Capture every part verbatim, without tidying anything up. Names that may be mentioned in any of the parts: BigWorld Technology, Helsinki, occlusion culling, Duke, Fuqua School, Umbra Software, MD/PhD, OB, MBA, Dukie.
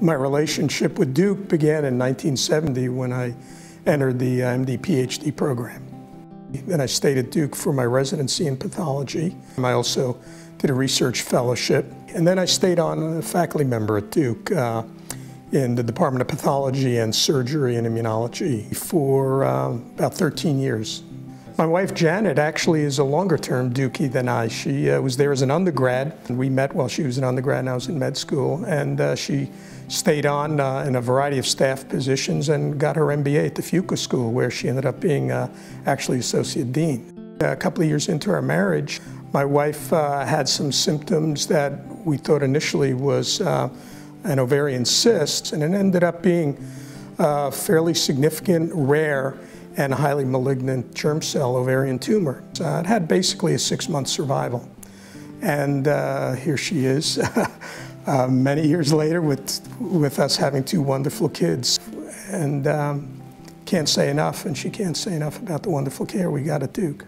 My relationship with Duke began in nineteen seventy when I entered the M D P H D program. Then I stayed at Duke for my residency in pathology. I also did a research fellowship, and then I stayed on a faculty member at Duke uh, in the Department of Pathology and Surgery and Immunology for uh, about thirteen years. My wife Janet actually is a longer-term Dukie than I. She uh, was there as an undergrad, and we met while she was an undergrad and I was in med school, and uh, she stayed on uh, in a variety of staff positions and got her M B A at the Fuqua School, where she ended up being uh, actually associate dean. A couple of years into our marriage, my wife uh, had some symptoms that we thought initially was uh, an ovarian cyst, and it ended up being a fairly significant, rare, and highly malignant germ cell ovarian tumor. Uh, it had basically a six-month survival. And uh, here she is, uh, many years later, with, with us having two wonderful kids. And um, can't say enough, and she can't say enough about the wonderful care we got at Duke.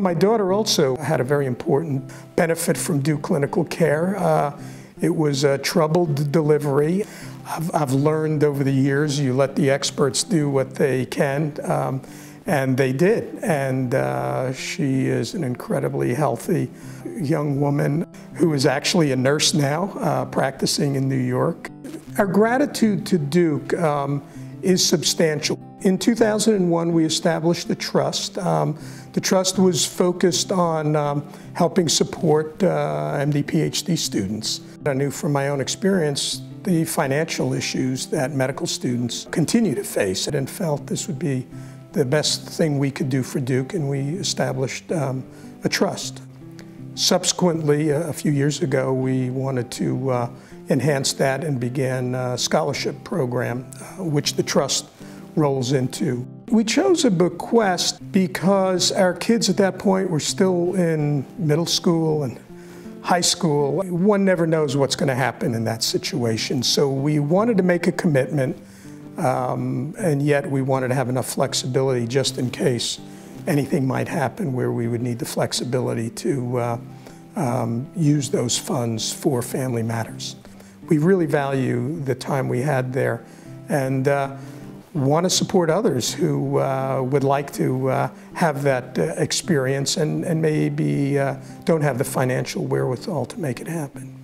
My daughter also had a very important benefit from Duke clinical care. Uh, it was a troubled delivery. I've, I've learned over the years, you let the experts do what they can, um, and they did. And uh, she is an incredibly healthy young woman who is actually a nurse now, uh, practicing in New York. Our gratitude to Duke um, is substantial. In two thousand one, we established the trust. Um, the trust was focused on um, helping support uh, M D P H D students. I knew from my own experience the financial issues that medical students continue to face, and felt this would be the best thing we could do for Duke, and we established um, a trust. Subsequently, a few years ago, we wanted to uh, enhance that and began a scholarship program, uh, which the trust rolls into. We chose a bequest because our kids at that point were still in middle school and high school. One never knows what's going to happen in that situation, so we wanted to make a commitment, um, and yet we wanted to have enough flexibility just in case anything might happen where we would need the flexibility to uh, um, use those funds for family matters. We really value the time we had there, and uh, want to support others who uh, would like to uh, have that uh, experience and, and maybe uh, don't have the financial wherewithal to make it happen.